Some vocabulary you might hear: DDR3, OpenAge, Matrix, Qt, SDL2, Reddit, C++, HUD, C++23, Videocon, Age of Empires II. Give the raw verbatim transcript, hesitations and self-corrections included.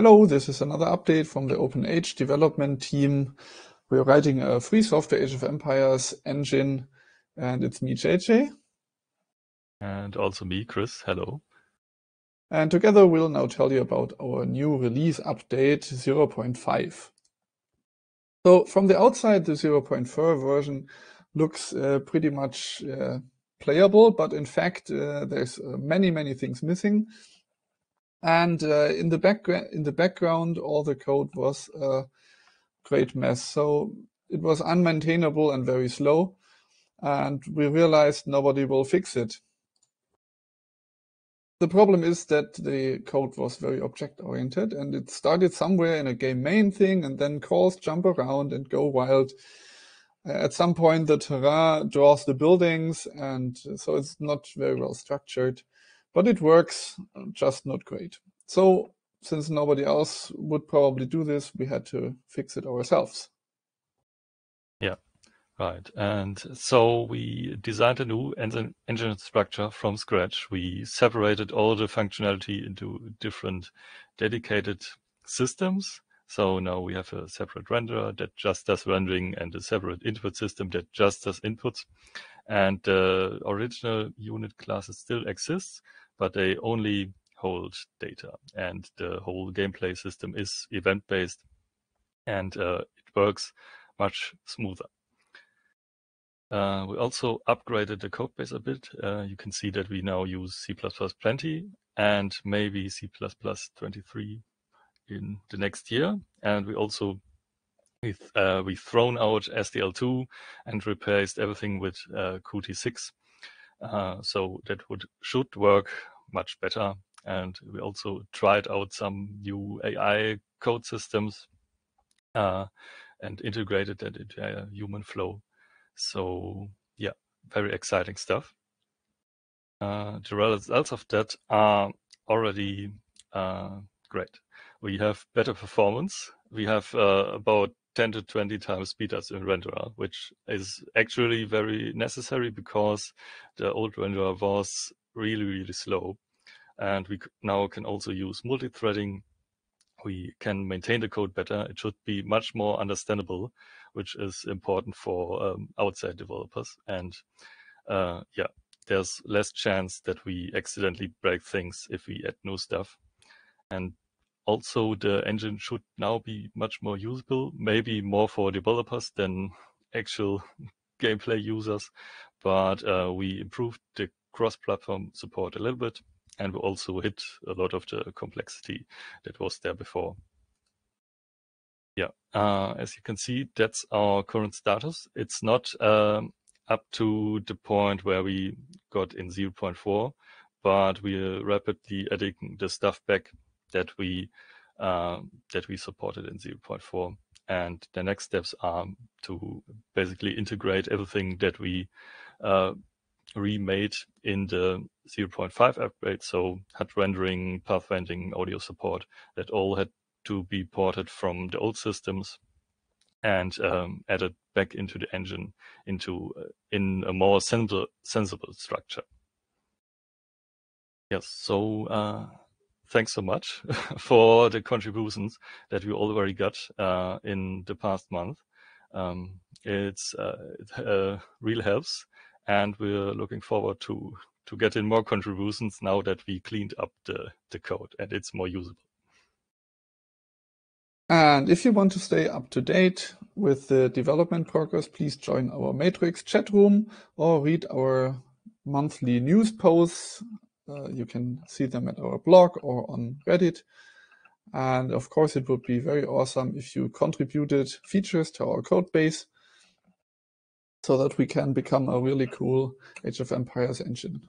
Hello, this is another update from the OpenAge development team. We're writing a free software Age of Empires engine, and it's me, J J. And also me, Chris. Hello. And together we'll now tell you about our new release update zero point five. So from the outside, the zero point four version looks uh, pretty much uh, playable, but in fact, uh, there's uh, many, many things missing. And uh, in the background, in the background, all the code was a great mess. So it was unmaintainable and very slow. And we realized nobody will fix it. The problem is that the code was very object-oriented, and it started somewhere in a game main thing, and then calls jump around and go wild. At some point, the terrain draws the buildings, and so it's not very well structured. But it works, just not great. So since nobody else would probably do this, we had to fix it ourselves. Yeah, right. And so we designed a new engine, engine structure from scratch. We separated all the functionality into different dedicated systems. So now we have a separate renderer that just does rendering and a separate input system that just does inputs. And the original unit classes still exists, but they only hold data. And the whole gameplay system is event-based, and uh, it works much smoother. Uh, we also upgraded the codebase a bit. Uh, you can see that we now use C plus plus twenty and maybe C plus plus twenty-three in the next year. And we also We've, uh, we've thrown out S D L two and replaced everything with uh, Qt six. Uh, so that would should work much better. And we also tried out some new A I code systems uh, and integrated that into uh, human flow. So yeah, very exciting stuff. Uh, the results of that are already uh, great. We have better performance. We have uh, about ten to twenty times speedups in renderer, which is actually very necessary because the old renderer was really, really slow. And we now can also use multi-threading. We can maintain the code better. It should be much more understandable, which is important for um, outside developers. And uh, yeah, there's less chance that we accidentally break things if we add new stuff. And also, the engine should now be much more usable, maybe more for developers than actual gameplay users. But uh, we improved the cross-platform support a little bit, and we also hit a lot of the complexity that was there before. Yeah, uh, as you can see, that's our current status. It's not um, up to the point where we got in zero point four, but we're rapidly adding the stuff back that we uh, that we supported in zero point four. And the next steps are to basically integrate everything that we uh, remade in the zero point five upgrade. So H U D rendering, path rendering, audio support, that all had to be ported from the old systems and um, added back into the engine into uh, in a more sensible, sensible structure. Yes, so uh, thanks so much for the contributions that we already got uh, in the past month. Um, it's, uh, it uh, really helps, and we're looking forward to, to getting more contributions now that we cleaned up the, the code and it's more usable. And if you want to stay up to date with the development progress, please join our Matrix chat room or read our monthly news posts. Uh, you can see them at our blog or on Reddit. And of course, it would be very awesome if you contributed features to our code base so that we can become a really cool Age of Empires engine.